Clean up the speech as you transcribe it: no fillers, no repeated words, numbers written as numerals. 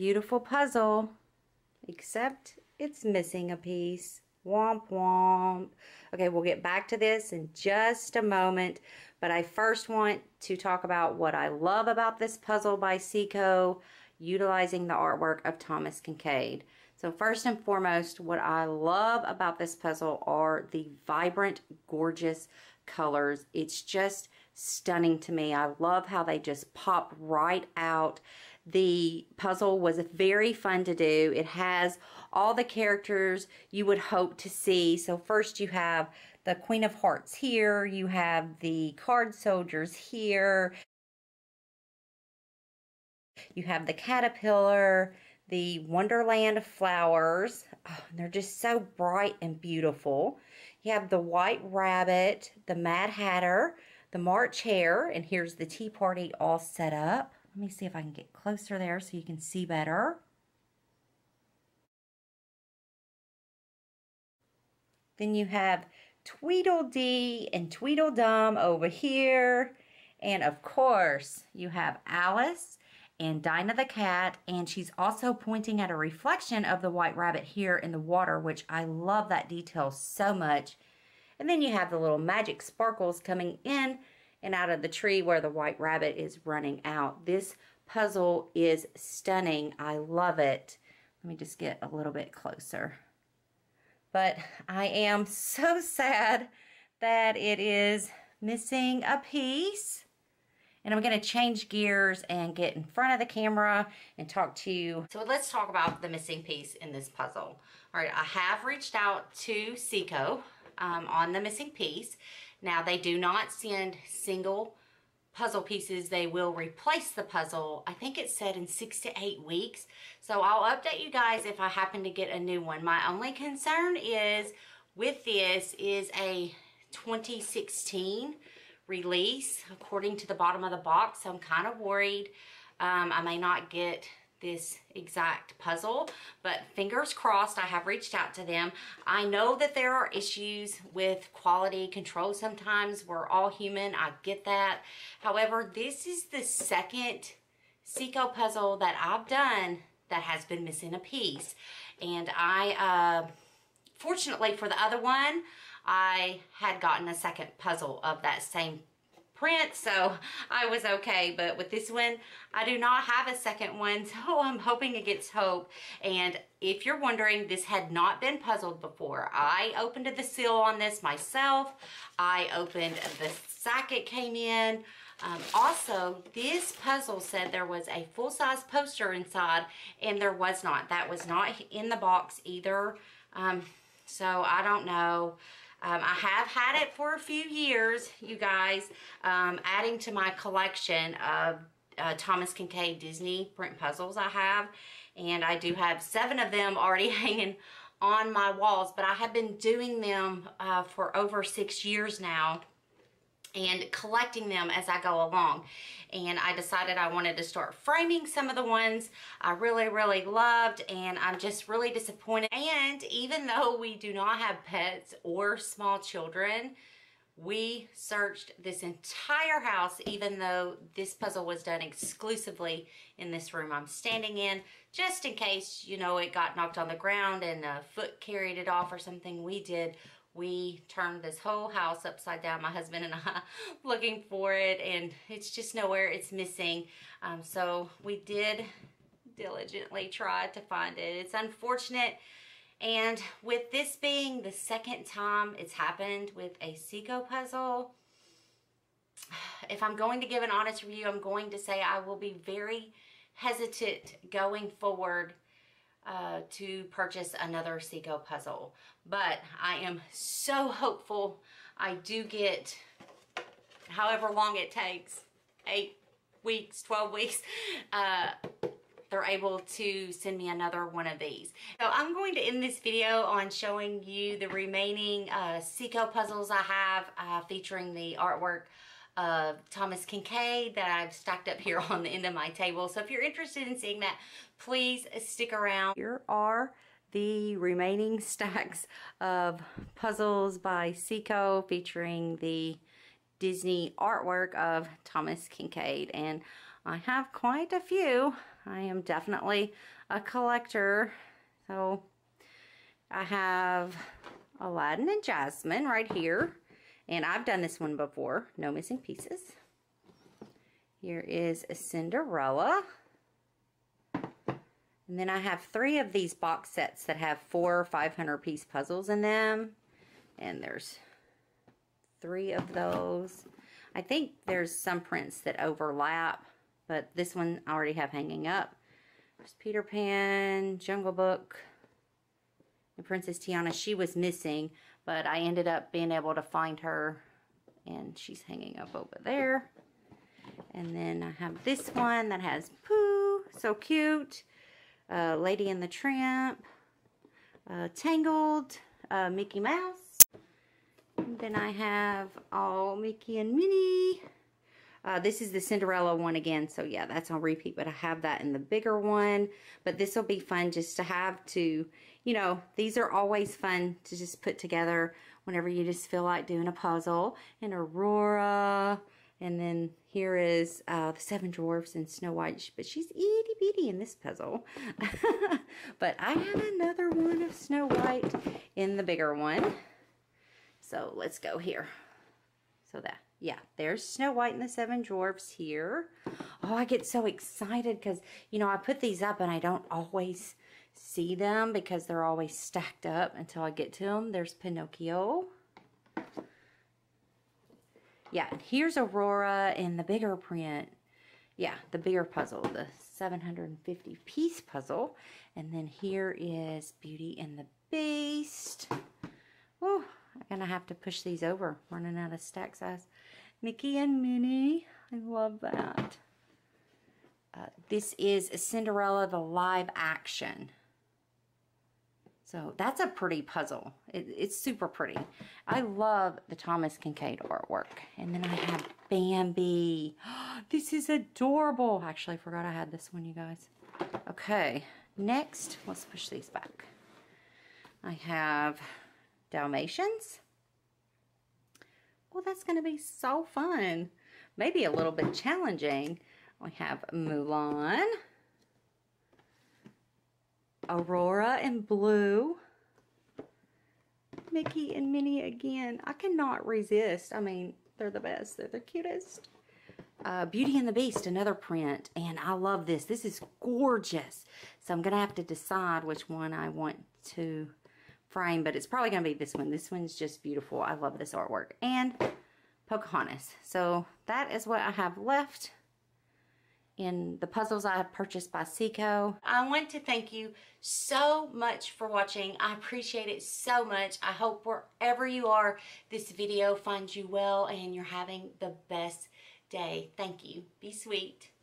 Beautiful puzzle, except it's missing a piece. Womp womp. Okay, we'll get back to this in just a moment, but I first want to talk about what I love about this puzzle by Ceaco, utilizing the artwork of Thomas Kincaid. So first and foremost, what I love about this puzzle are the vibrant, gorgeous colors. It's just stunning to me. I love how they just pop right out. The puzzle was very fun to do. It has all the characters you would hope to see. So first you have the Queen of Hearts here. You have the card soldiers here. You have the caterpillar, the Wonderland flowers. Oh, they're just so bright and beautiful. You have the White Rabbit, the Mad Hatter, the March Hare, and here's the tea party all set up. Let me see if I can get closer there so you can see better. Then you have Tweedledee and Tweedledum over here. And of course, you have Alice and Dinah the cat, and she's also pointing at a reflection of the White Rabbit here in the water, which I love that detail so much. And then you have the little magic sparkles coming in and out of the tree where the White Rabbit is running out. This puzzle is stunning. I love it. Let me just get a little bit closer. But I am so sad that it is missing a piece. And I'm going to change gears and get in front of the camera and talk to you. So let's talk about the missing piece in this puzzle. All right, I have reached out to Ceaco on the missing piece. Now, they do not send single puzzle pieces. They will replace the puzzle. I think it said in 6 to 8 weeks. So I'll update you guys if I happen to get a new one. My only concern is with this is a 2016 release according to the bottom of the box, so I'm kind of worried I may not get this exact puzzle, but fingers crossed. I have reached out to them. I know that there are issues with quality control sometimes. We're all human, I get that. However, this is the second Ceaco puzzle that I've done that has been missing a piece, and I fortunately for the other one, I had gotten a second puzzle of that same print, so I was okay. But with this one, I do not have a second one, so I'm hoping against hope. And if you're wondering, this had not been puzzled before. I opened the seal on this myself. I opened the sack it came in. Also, this puzzle said there was a full-size poster inside, and there was not. That was not in the box either. So I don't know. I have had it for a few years, you guys, adding to my collection of Thomas Kincaid Disney print puzzles I have. And I do have 7 of them already hanging on my walls, but I have been doing them for over 6 years now and collecting them as I go along. And I decided I wanted to start framing some of the ones I really, really loved, and I'm just really disappointed. And even though we do not have pets or small children, we searched this entire house, even though this puzzle was done exclusively in this room I'm standing in, just in case, you know, it got knocked on the ground and a foot carried it off or something. We turned this whole house upside down, my husband and I, looking for it, and it's just nowhere. It's missing. So we did diligently try to find it. It's unfortunate. And with this being the second time it's happened with a Ceaco puzzle, if I'm going to give an honest review, I'm going to say I will be very hesitant going forward to purchase another Ceaco puzzle. But I am so hopeful I do get, however long it takes, 8 weeks, 12 weeks, they're able to send me another one of these. So I'm going to end this video on showing you the remaining Ceaco puzzles I have featuring the artwork of Thomas Kincaid that I've stacked up here on the end of my table. So if you're interested in seeing that, please stick around. Here are the remaining stacks of puzzles by Ceaco featuring the Disney artwork of Thomas Kincaid, and I have quite a few. I am definitely a collector. So I have Aladdin and Jasmine right here. And I've done this one before. No missing pieces. Here is a Cinderella. And then I have three of these box sets that have 4 500-piece puzzles in them. And there's three of those. I think there's some prints that overlap, but this one I already have hanging up. There's Peter Pan, Jungle Book, and Princess Tiana. She was missing, but I ended up being able to find her, and she's hanging up over there. And then I have this one that has Pooh, so cute, Lady and the Tramp, Tangled, Mickey Mouse. And then I have all Mickey and Minnie. This is the Cinderella one again, so yeah, that's on repeat, but I have that in the bigger one. But this will be fun just to have to, you know, these are always fun to just put together whenever you just feel like doing a puzzle. And Aurora, and then here is the Seven Dwarfs and Snow White, but she's itty bitty in this puzzle. But I have another one of Snow White in the bigger one. So let's go here. So that, yeah, there's Snow White and the Seven Dwarfs here. Oh, I get so excited because, you know, I put these up and I don't always see them because they're always stacked up until I get to them. There's Pinocchio. Yeah, here's Aurora in the bigger print. Yeah, the bigger puzzle, the 750-piece puzzle. And then here is Beauty and the Beast. Woo, I'm going to have to push these over. Running out of stack size. Mickey and Minnie. I love that. This is Cinderella, the live action. So that's a pretty puzzle. It's super pretty. I love the Thomas Kincaid artwork. And then I have Bambi. This is adorable. I actually forgot I had this one, you guys. Okay, next, let's push these back. I have Dalmatians. Well, that's going to be so fun. Maybe a little bit challenging. We have Mulan. Aurora in blue. Mickey and Minnie again. I cannot resist. I mean, they're the best. They're the cutest. Beauty and the Beast, another print. And I love this. This is gorgeous. So I'm going to have to decide which one I want to frame. But it's probably going to be this one. This one's just beautiful. I love this artwork. And Pocahontas. So that is what I have left in the puzzles I have purchased by Ceaco. I want to thank you so much for watching. I appreciate it so much. I hope wherever you are, this video finds you well and you're having the best day. Thank you. Be sweet.